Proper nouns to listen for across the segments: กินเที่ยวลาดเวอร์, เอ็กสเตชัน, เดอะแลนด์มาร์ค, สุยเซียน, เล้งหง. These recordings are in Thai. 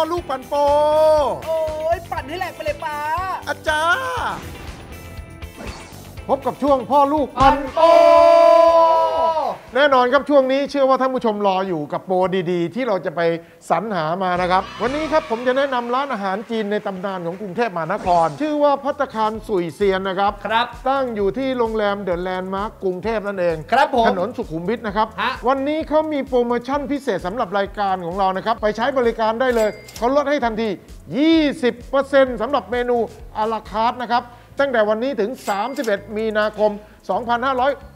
พ่อลูกปั่นโปโอ้ยปั่นให้แหลกไปเลยป้าอาจารย์พบกับช่วงพ่อลูกปั่นโปแน่นอนครับช่วงนี้เชื่อว่าท่านผู้ชมรออยู่กับโปรดีๆที่เราจะไปสรรหามานะครับวันนี้ครับผมจะแนะนำร้านอาหารจีนในตำนานของกรุงเทพมหานครชื่อว่าภัตตาคารสุยเซียนนะครับตั้งอยู่ที่โรงแรมเดอะแลนด์มาร์คกรุงเทพนั่นเองครับผมถนนสุขุมวิทนะครับวันนี้เขามีโปรโมชั่นพิเศษสำหรับรายการของเรานะครับไปใช้บริการได้เลยเขาลดให้ทันที 20% สำหรับเมนูอาราคาร์ทนะครับตั้งแต่วันนี้ถึง31 มีนาคม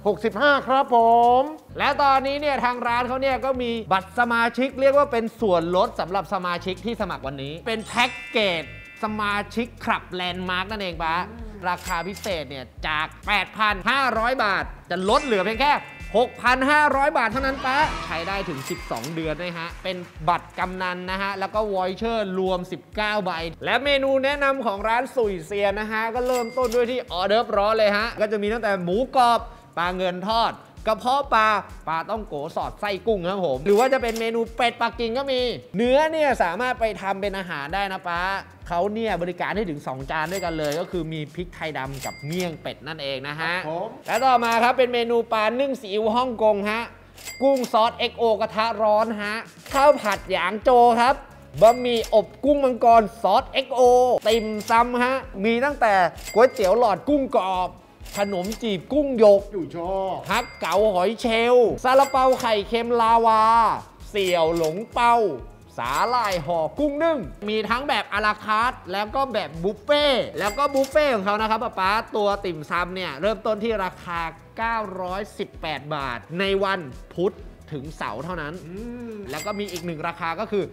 2565ครับผมและตอนนี้เนี่ยทางร้านเขาเนี่ยก็มีบัตรสมาชิกเรียกว่าเป็นส่วนลดสำหรับสมาชิกที่สมัครวันนี้เป็นแพ็กเกจสมาชิกคลับแลนด์มาร์คนั่นเองปะราคาพิเศษเนี่ยจาก 8,500 บาทจะลดเหลือเพียงแค่ 6,500 บาทเท่านั้นปะใช้ได้ถึง12 เดือนนะฮะเป็นบัตรกำนันนะฮะแล้วก็วอยเชอร์รวม19 ใบและเมนูแนะนำของร้านสุยเซียนนะฮะก็เริ่มต้นด้วยที่ออเดิร์ฟร้อนเลยฮะก็จะมีตั้งแต่หมูกรอบปลาเงินทอดกระเพาะปลาต้องโกสอดไส้กุ้งครับผมหรือว่าจะเป็นเมนูเป็ดปักกิ่งก็มีเนื้อเนี่ยสามารถไปทำเป็นอาหารได้นะป้าเขาเนี่ยบริการให้ถึง2จานด้วยกันเลยก็คือมีพริกไทยดำกับเมี่ยงเป็ดนั่นเองนะฮะและต่อมาครับเป็นเมนูปลานึ่งซีอิ๊วฮ่องกงฮะกุ้งซอสเอ็กโอกระทะร้อนฮะข้าวผัดหยางโจครับบะหมี่อบกุ้งมังกรซอสเอ็กโอติ่มซำฮะมีตั้งแต่ก๋วยเตี๋ยวหลอดกุ้งกรอบขนมจีบกุ้งหยกอยู่ชอฮักเก๋าหอยเชลล์ซาลาเปาไข่เค็มลาวาเสี่ยวหลงเปาสาหร่ายห่อกุ้งนึ่งมีทั้งแบบอาราคาร์ทแล้วก็แบบบุฟเฟ่แล้วก็บุฟเฟ่ของเขานะครับป๊าตัวติ่มซำเนี่ยเริ่มต้นที่ราคา918 บาทในวันพุธถึงเสาร์เท่านั้นแล้วก็มีอีกหนึ่งราคาก็คือ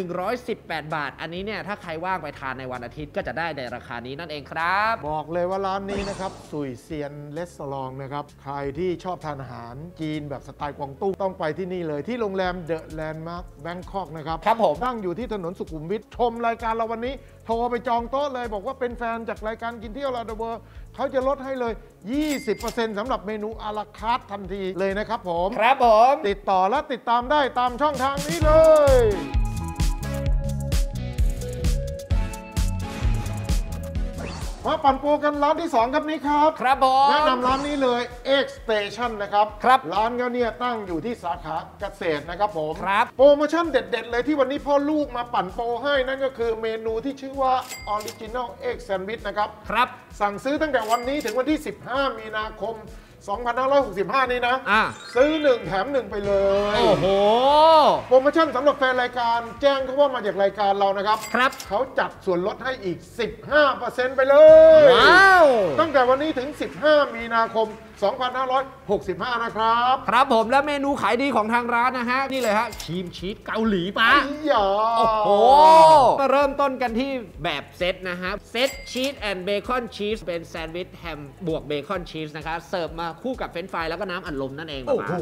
1,118 บาทอันนี้เนี่ยถ้าใครว่างไปทานในวันอาทิตย์ก็จะได้ในราคานี้นั่นเองครับบอกเลยว่าร้านนี้นะครับสุยเซียนเรสซอลองนะครับใครที่ชอบทานอาหารจีนแบบสไตล์กวางตุ้งต้องไปที่นี่เลยที่โรงแรมเดอะแลนด์มาร์คแบงคอกนะครับครับผมตั้งอยู่ที่ถนนสุขุมวิทชมรายการเราวันนี้โทรไปจองโต๊ะเลยบอกว่าเป็นแฟนจากรายการกินเที่ยวลาดเวอร์เขาจะลดให้เลย 20% สำหรับเมนูอาราคาร์ททันทีเลยนะครับผมครับผมติดต่อและติดตามได้ตามช่องทางนี้เลยมาปั่นโปกันร้านที่2ครับนี้ครับครับผมแนะนำร้านนี้เลยเอ็กสเตชันนะครับครับร้านเขาเนี่ยตั้งอยู่ที่สาขาเกษตรนะครับผมครับโปรโมชั่นเด็ดๆเลยที่วันนี้พ่อลูกมาปั่นโปให้นั่นก็คือเมนูที่ชื่อว่าออริจินัลเอ็กแซนด์วิชนะครับครับสั่งซื้อตั้งแต่วันนี้ถึงวันที่15 มีนาคม 2565นี้นะซื้อ1แถม1ไปเลยโอ้โหโปรโมชั่นสำหรับแฟนรายการแจ้งเขาว่ามาจากรายการเรานะครับครับเขาจัดส่วนลดให้อีก 15% ไปเลยว้าวตั้งแต่วันนี้ถึง15 มีนาคม 2565นะครับครับผมและเมนูขายดีของทางร้านนะฮะนี่เลยฮะครีมชีสเกาหลีปะโอ้โหมาเริ่มต้นกันที่แบบเซตนะฮะเซตชีสแอนด์เบคอนชีสเป็นแซนด์วิชแฮมบวกเบคอนชีสนะครับเสิร์ฟมาคู่กับเฟรนช์ฟรายแล้วก็น้ำอัดลมนั่นเองโอ้โห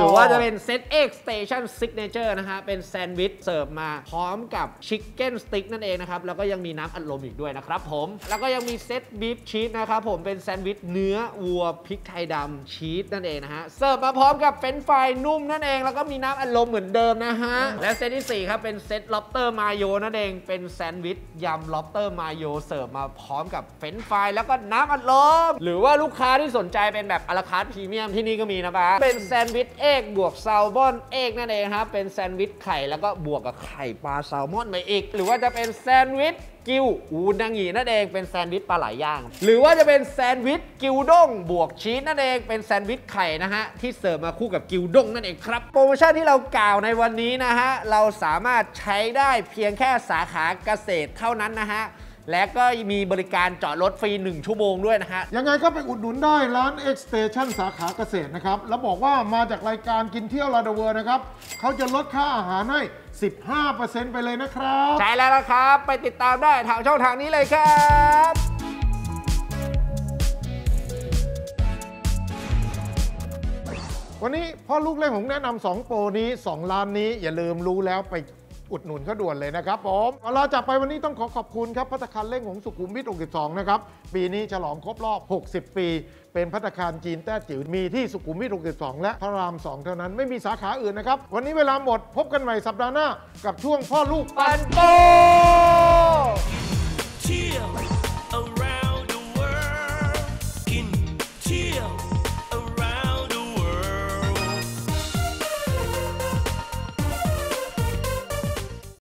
หรือว่าจะเป็นเซตเอ็กสเตชันซิกเนเจอร์นะฮะเป็นแซนด์วิชเสิร์ฟมาพร้อมกับชิคเก้นสติ๊กนั่นเองนะครับแล้วก็ยังมีน้ำอัดลมอีกด้วยนะครับผมแล้วก็ยังมีเซตบีฟชีสนะครับผมเป็นแซนด์วิชเนื้อวัวพริกไทยดำชีสนั่นเองนะฮะเสิร์ฟมาพร้อมกับเฟรนช์ฟรายนุ่มนั่นเองแล้วก็มีน้ำอัดลมเหมือนเดิมนะฮะและเซตที่4ครับเป็นเซตล็อบสเตอร์มาโยนั่นเองเป็นแซนด์วิชยำล็อบสเตอร์มาโยเสิร์ฟมาพร้อมกับเฟรนช์ฟรายแล้วก็น้ำอัดลมหรือว่าลูกค้าที่สนใจเป็นแบบอาราคาร์ทพรีเมียมที่นี่ก็มีนะป้าเป็นแซนด์วิชเอกบวกแซลมอนเอกนั่นเองครับเป็นแซนด์วิชไข่แล้วก็บวกกับไข่ปลาแซลมอนไปอีกหรือว่าจะเป็นแซนด์วิชกิวอูนางินั่นเองเป็นแซนด์วิชปลาไหลย่างหรือว่าจะเป็นแซนด์วิชกิวด้งบวกชีสนั่นเองเป็นแซนด์วิชไข่นะฮะที่เสิร์ฟมาคู่กับกิวด้งนั่นเองครับโปรโมชั่นที่เรากล่าวในวันนี้นะฮะเราสามารถใช้ได้เพียงแค่สาขาเกษตรเท่านั้นนะฮะและก็มีบริการจอดรถฟรี1ชั่วโมงด้วยนะฮะยังไงก็ไปอุดหนุนได้ร้าน X Station สาขาเกษตรนะครับแล้วบอกว่ามาจากรายการกินเที่ยวลาดเวอร์นะครับเขาจะลดค่าอาหารให้ 15% ไปเลยนะครับใช่แล้วนะครับไปติดตามได้ทางช่องทางนี้เลยครับวันนี้พ่อลูกเล่นผมแนะนำ2โปรนี้2ร้านนี้อย่าลืมรู้แล้วไปอุดหนุนเขาด่วนเลยนะครับผมเราจากไปวันนี้ต้องขอขอบคุณครับภัตตาคารเล้งหงสุขุมวิท 62นะครับปีนี้ฉลองครบรอบ 60 ปี เป็นภัตตาคารจีนแต้จิ๋วมีที่สุขุมวิท 62 และพระราม 2 เท่านั้นไม่มีสาขาอื่นนะครับวันนี้เวลาหมดพบกันใหม่สัปดาห์หน้ากับช่วงพ่อลูกปันโป